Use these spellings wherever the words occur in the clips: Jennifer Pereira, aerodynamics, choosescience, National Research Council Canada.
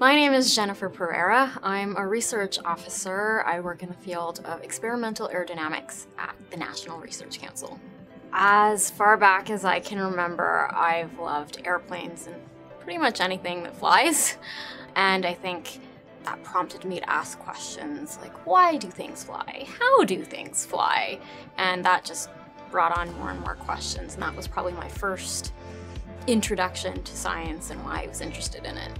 My name is Jennifer Pereira. I'm a research officer. I work in the field of experimental aerodynamics at the National Research Council. As far back as I can remember, I've loved airplanes and pretty much anything that flies. And I think that prompted me to ask questions like, why do things fly? How do things fly? And that just brought on more and more questions. And that was probably my first introduction to science and why I was interested in it.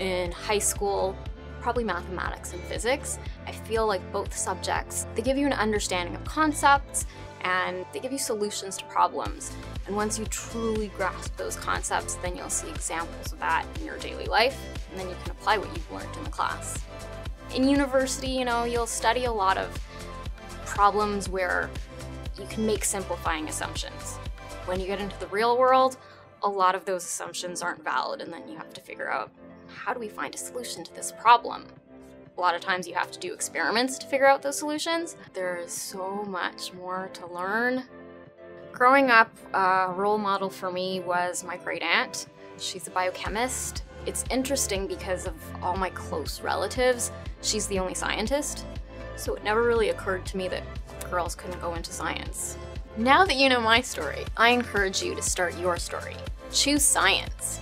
In high school, probably mathematics and physics. I feel like both subjects, they give you an understanding of concepts and they give you solutions to problems. And once you truly grasp those concepts, then you'll see examples of that in your daily life. And then you can apply what you've learned in the class. In university, you'll study a lot of problems where you can make simplifying assumptions. When you get into the real world, a lot of those assumptions aren't valid, and then you have to figure out, how do we find a solution to this problem? A lot of times you have to do experiments to figure out those solutions. There is so much more to learn. Growing up, a role model for me was my great aunt. She's a biochemist. It's interesting because of all my close relatives, she's the only scientist. So it never really occurred to me that girls couldn't go into science. Now that you know my story, I encourage you to start your story. Choose science.